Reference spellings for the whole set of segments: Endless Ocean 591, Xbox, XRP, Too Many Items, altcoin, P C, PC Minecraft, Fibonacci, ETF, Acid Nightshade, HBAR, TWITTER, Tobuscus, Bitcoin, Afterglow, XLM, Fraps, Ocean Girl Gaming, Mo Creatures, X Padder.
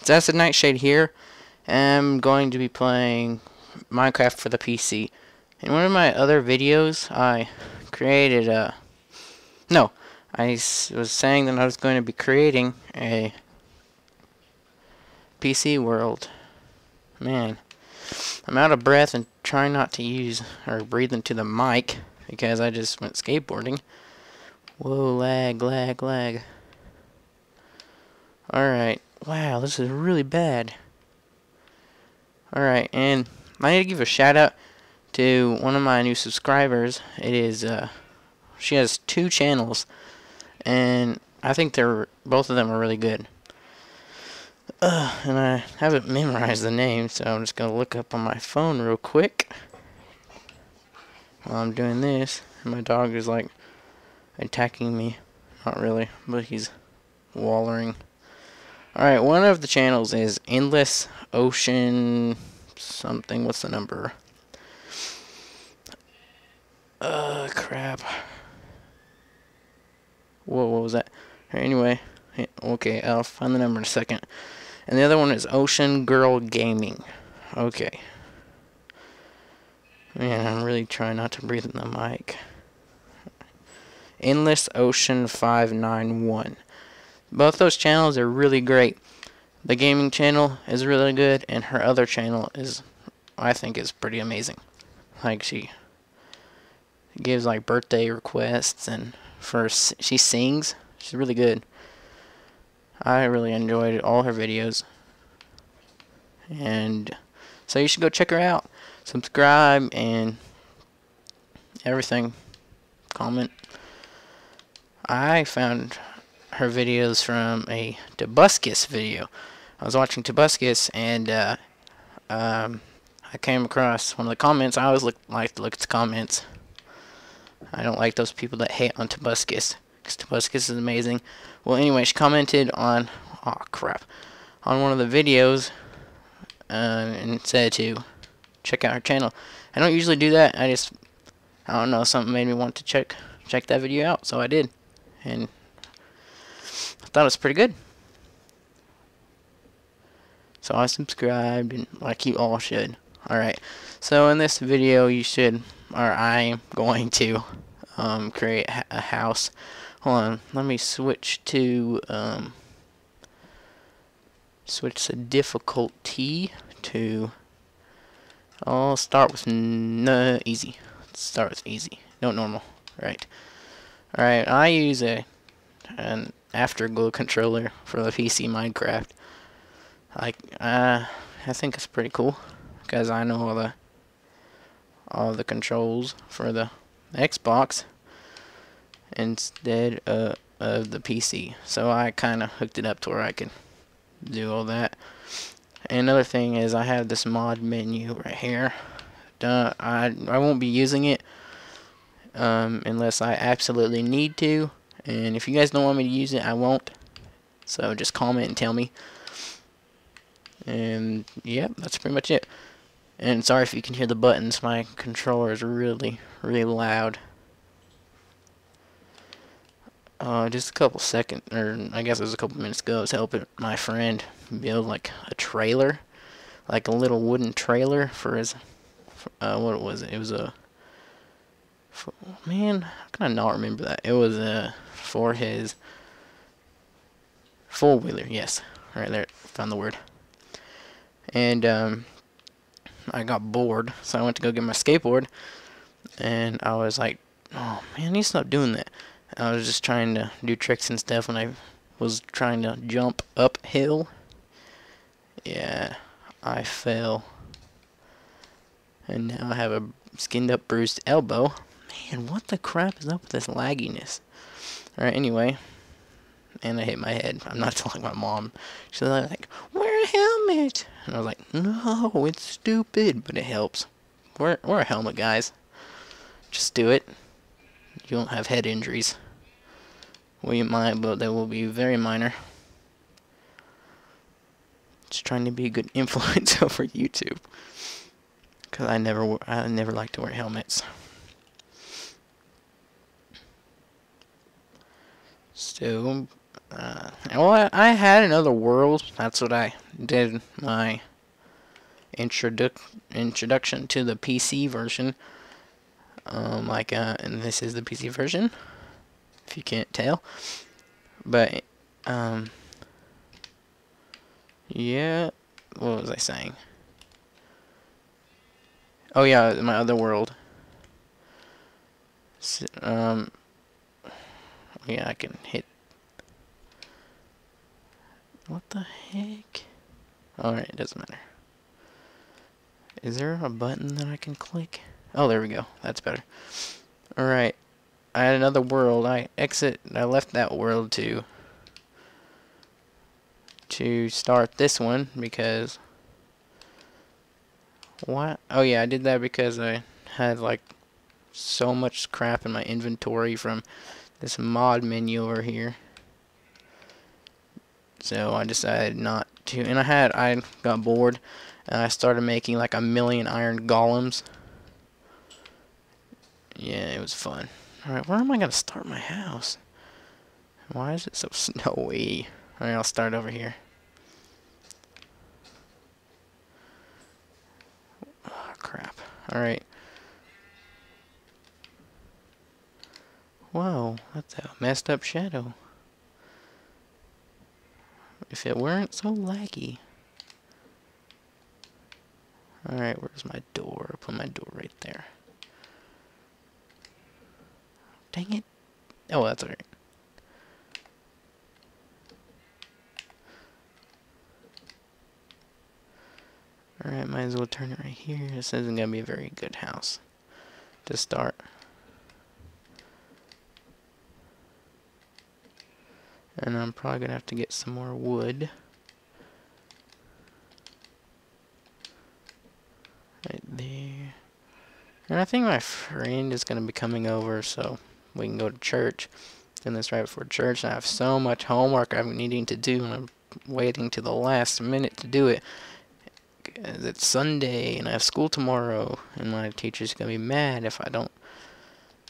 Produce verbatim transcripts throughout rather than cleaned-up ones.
It's Acid Nightshade here. I'm going to be playing Minecraft for the P C. In one of my other videos, I created a... No, I was saying that I was going to be creating a P C world. Man, I'm out of breath and trying not to use or breathe into the mic because I just went skateboarding. Whoa, lag, lag, lag. Alright, wow, this is really bad. Alright, and I need to give a shout out to one of my new subscribers. It is, uh, she has two channels, and I think they're, both of them are really good. Uh, and I haven't memorized the name, so I'm just going to look up on my phone real quick while I'm doing this. And my dog is like attacking me. Not really, but he's wallering. Alright, one of the channels is Endless Ocean something. What's the number? Uh, crap. Whoa, what was that? Anyway, okay, I'll find the number in a second. And the other one is Ocean Girl Gaming. Okay. Man, I'm really trying not to breathe in the mic. Endless Ocean five nine one. Both those channels are really great. The gaming channel is really good, and her other channel is, I think, is pretty amazing. Like, she gives, like, birthday requests, and for she sings. She's really good. I really enjoyed all her videos. And so you should go check her out. Subscribe and everything. Comment. I found her videos from a Tobuscus video. I was watching Tobuscus and uh, um, I came across one of the comments. I always look, like to look at the comments. I don't like those people that hate on Tobuscus. Tobuscus is amazing. Well, anyway, she commented on, oh crap, on one of the videos uh, and said to check out her channel. I don't usually do that. I just, I don't know, something made me want to check check that video out, so I did, and I thought it was pretty good. So I subscribed, and like you all should. All right. So in this video, you should, or I'm going to um, create a house. Hold on, let me switch to um, switch the difficulty to. I'll start with no easy. Let's start with easy. No normal. Right. All right. I use a an Afterglow controller for the P C Minecraft. Like, uh, I think it's pretty cool because I know all the all the controls for the Xbox instead uh, of the P C, so I kind of hooked it up to where I can do all that. And another thing is I have this mod menu right here. Duh, I, I won't be using it um, unless I absolutely need to, and if you guys don't want me to use it, I won't, so just comment and tell me. And yeah, that's pretty much it. And sorry if you can hear the buttons, my controller is really really loud. Uh, just a couple seconds, or I guess it was a couple minutes ago, I was helping my friend build like a trailer, like a little wooden trailer for his, for, uh, what was it? It was a, for, man, how can I not remember that? It was uh, for his four-wheeler, yes, right there, found the word. And um, I got bored, so I went to go get my skateboard, and I was like, oh man, I need to stop doing that. I was just trying to do tricks and stuff when I was trying to jump uphill. Yeah, I fell. And now I have a skinned up bruised elbow. Man, what the crap is up with this lagginess? Alright, anyway. And I hit my head. I'm not telling my mom. She's like, wear a helmet! And I was like, no, it's stupid, but it helps. Wear, wear a helmet, guys. Just do it. You won't have head injuries. We might, but they will be very minor. Just trying to be a good influence over YouTube, because I never, I never like to wear helmets. So, uh, well, I, I had another world. That's what I did my introdu introduction to the P C version. Um, like, uh, and this is the P C version, if you can't tell. But, um, yeah, what was I saying? Oh yeah, my other world. So, um, yeah, I can hit. What the heck? All right, it doesn't matter. Is there a button that I can click? Oh, there we go. That's better. All right, I had another world. I exit. I left that world to to start this one because. What? Oh yeah, I did that because I had like so much crap in my inventory from this mod menu over here. So I decided not to, and I had I got bored and I started making like a million iron golems. Yeah, it was fun. All right, where am I gonna start my house? Why is it so snowy? All right, I'll start over here. Crap. Alright. Whoa, that's a messed up shadow. If it weren't so laggy. Alright, where's my door? I'll put my door right there. Dang it. Oh, that's alright. Alright, might as well turn it right here. This isn't going to be a very good house to start. And I'm probably going to have to get some more wood. Right there. And I think my friend is going to be coming over so we can go to church. Doing this right before church. And I have so much homework I'm needing to do and I'm waiting to the last minute to do it. It's Sunday and I have school tomorrow and my teacher's gonna be mad if I don't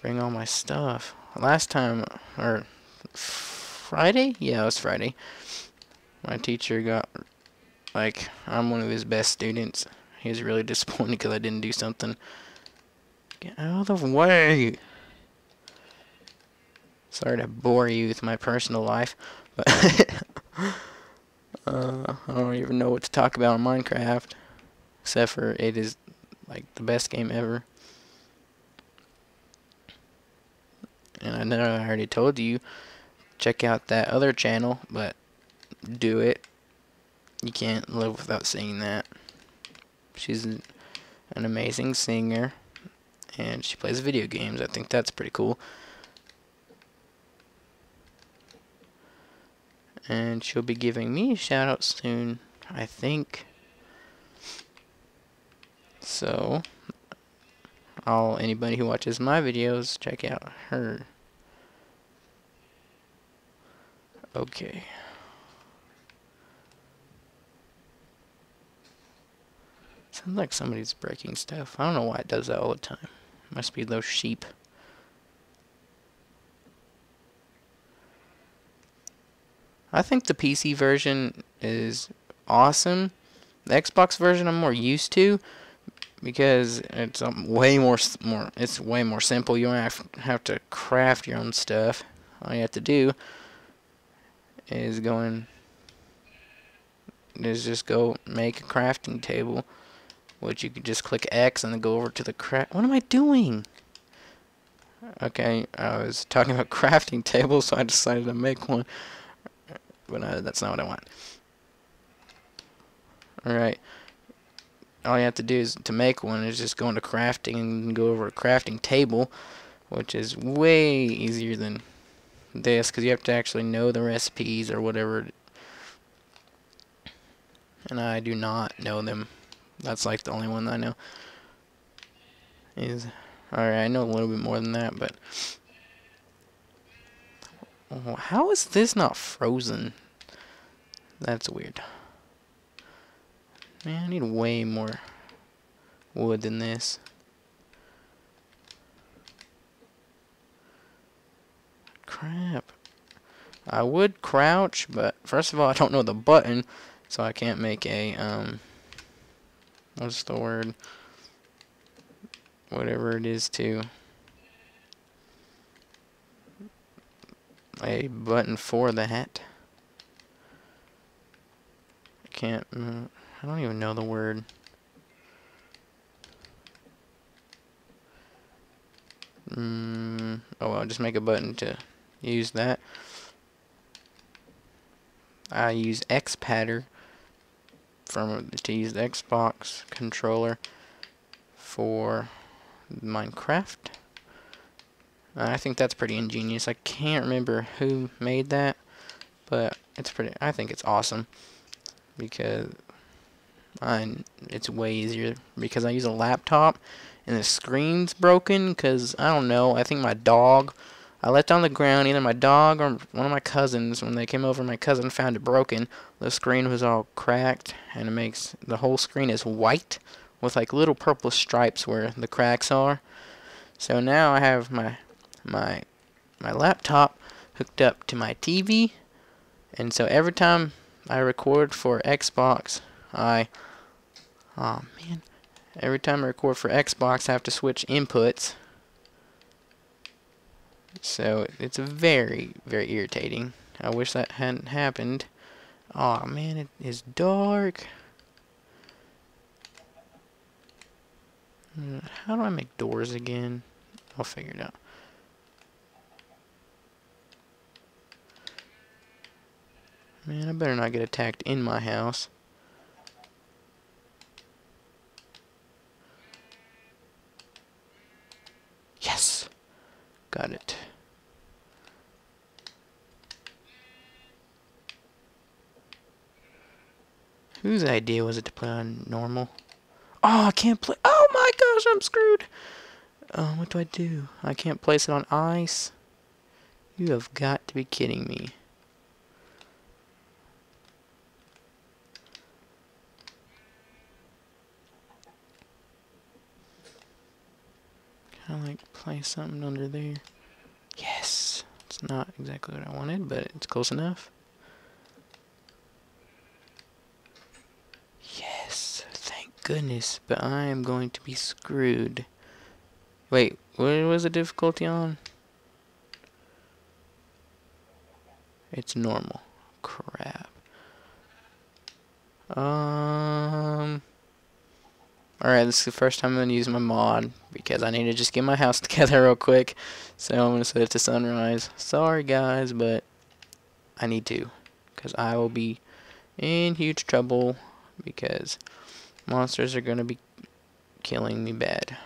bring all my stuff. Last time, or Friday? Yeah, it was Friday. My teacher got, like, I'm one of his best students. He was really disappointed because I didn't do something. Get out of the way! Sorry to bore you with my personal life, but... Uh, I don't even know what to talk about on Minecraft, except for it is like the best game ever. And I know I already told you, check out that other channel, but do it. You can't live without seeing that. She's an amazing singer, and she plays video games. I think that's pretty cool. And she'll be giving me a shout out soon, I think. So, all anybody who watches my videos, check out her. Okay. Sounds like somebody's breaking stuff. I don't know why it does that all the time. Must be those sheep. I think the P C version is awesome. The Xbox version I'm more used to because it's um, way more more it's way more simple. You don't have, have to craft your own stuff. All you have to do is go in is just go make a crafting table, which you can just click X and then go over to the craft. What am I doing? Okay, I was talking about crafting tables, so I decided to make one. But uh, that's not what I want. Alright. All you have to do is to make one is just go into crafting and go over a crafting table, which is way easier than this because you have to actually know the recipes or whatever. And I do not know them. That's like the only one I know. Is alright, I know a little bit more than that, but how is this not frozen? That's weird. Man, I need way more wood than this. Crap. I would crouch, but first of all, I don't know the button, so I can't make a, um, what's the word? Whatever it is to... a button for that. I can't... Uh, I don't even know the word. Mm, oh well, just make a button to use that. I use X Padder from to use the Xbox controller for Minecraft. I think that's pretty ingenious. I can't remember who made that, but it's pretty. I think it's awesome because I it's way easier because I use a laptop and the screen's broken because I don't know. I think my dog. I left on the ground, either my dog or one of my cousins, when they came over, my cousin found it broken. The screen was all cracked, and it makes, the whole screen is white, with like little purple stripes where the cracks are. So now I have my, my, my laptop hooked up to my T V, and so every time I record for Xbox, I, oh man, every time I record for Xbox, I have to switch inputs. So it's very, very irritating. I wish that hadn't happened. Aw, man, it is dark. How do I make doors again? I'll figure it out. Man, I better not get attacked in my house. Yes! Got it. Whose idea was it to play on normal? Oh, I can't play. Oh my gosh, I'm screwed. Uh, what do I do? I can't place it on ice. You have got to be kidding me. Kind of like place something under there. Yes. It's not exactly what I wanted, but it's close enough. Goodness, but I am going to be screwed. Wait, what was the difficulty on? It's normal. Crap. Um. Alright, this is the first time I'm going to use my mod because I need to just get my house together real quick. So I'm going to set it to sunrise. Sorry guys, but I need to because I will be in huge trouble because monsters are going to be killing me bad.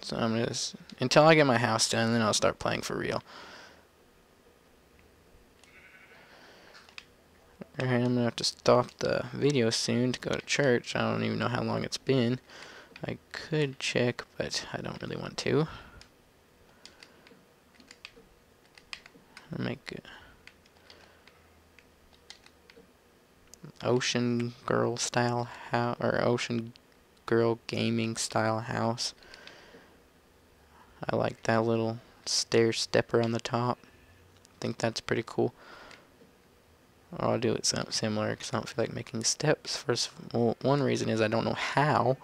So I'm just... until I get my house done, then I'll start playing for real. Alright, I'm going to have to stop the video soon to go to church. I don't even know how long it's been. I could check, but I don't really want to. I'll make... a Ocean Girl style house, or Ocean Girl Gaming style house. I like that little stair stepper on the top. I think that's pretty cool. Or I'll do it something similar because I don't feel like making steps. First, well, one reason is I don't know how.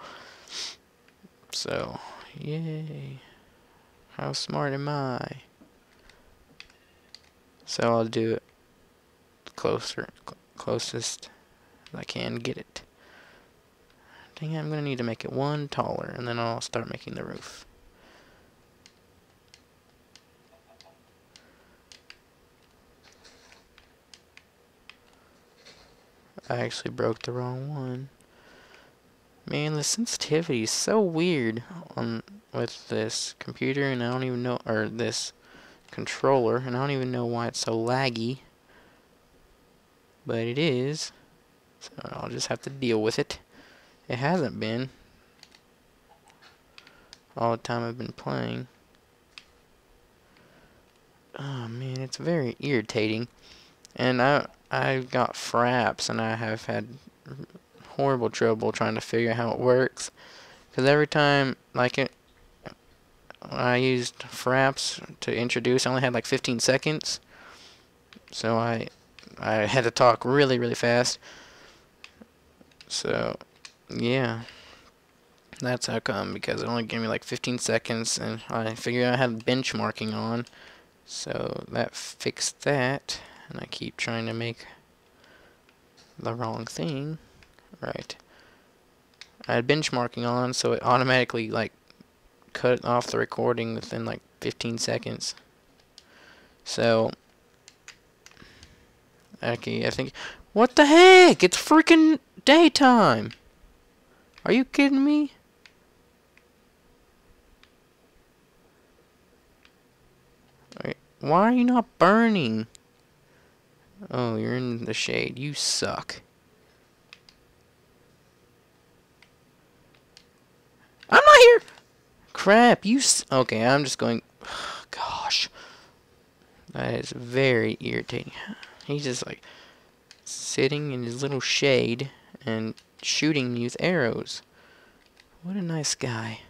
So, yay! How smart am I? So I'll do it closer, cl- closest. I can get it. Dang it, I'm going to need to make it one taller, and then I'll start making the roof. I actually broke the wrong one. Man, the sensitivity is so weird on with this computer, and I don't even know, or this controller, and I don't even know why it's so laggy. But it is. So I'll just have to deal with it. It hasn't been all the time I've been playing. Oh man, it's very irritating. And I I've got Fraps, and I have had horrible trouble trying to figure out how it works. Because every time, like it, I used Fraps to introduce. I only had like fifteen seconds, so I I had to talk really really fast. So yeah, that's how come, because it only gave me like fifteen seconds, and I figured I had benchmarking on, so that fixed that. And I keep trying to make the wrong thing right. I had benchmarking on, so it automatically like cut off the recording within like fifteen seconds. So okay, I think, what the heck, it's freaking daytime. Are you kidding me? Why are you not burning? Oh, you're in the shade. You suck. I'm not here! Crap, you s- Okay, I'm just going- oh, gosh. That is very irritating. He's just like sitting in his little shade and shooting me with arrows. What a nice guy.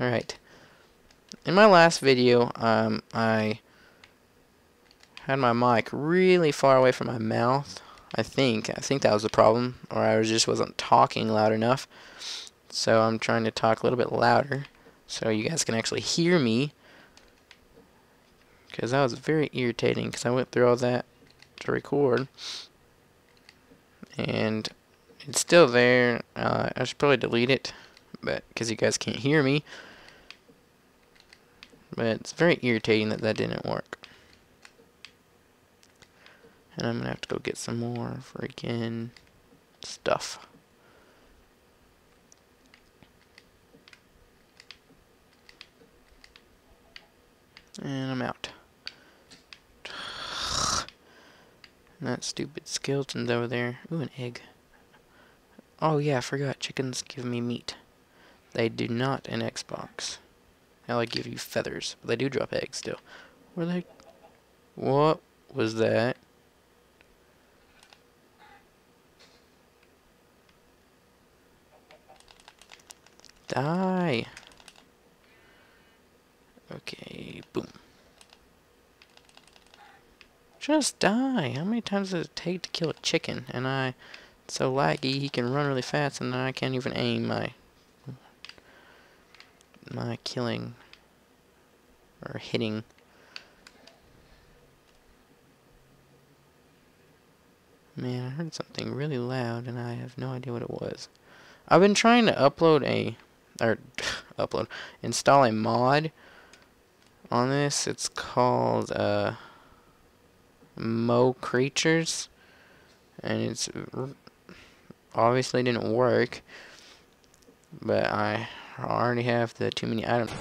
Alright. In my last video, um, I had my mic really far away from my mouth. I think. I think that was the problem. Or I just wasn't talking loud enough. So I'm trying to talk a little bit louder so you guys can actually hear me. Because that was very irritating, because I went through all that to record. And it's still there. Uh, I should probably delete it, but because you guys can't hear me. But it's very irritating that that didn't work. And I'm going to have to go get some more freaking stuff. And I'm out. And that stupid skeleton's over there. Ooh, an egg. Oh yeah, I forgot. Chickens give me meat. They do not in Xbox. Now they give you feathers. But they do drop eggs still. Were they? What was that? Die. Okay, boom. Just die. How many times does it take to kill a chicken? And I, it's so laggy, he can run really fast, and I can't even aim my my killing or hitting. Man, I heard something really loud, and I have no idea what it was. I've been trying to upload a or upload install a mod on this. It's called uh, Mo Creatures, and it's obviously didn't work, but I already have the Too Many Items.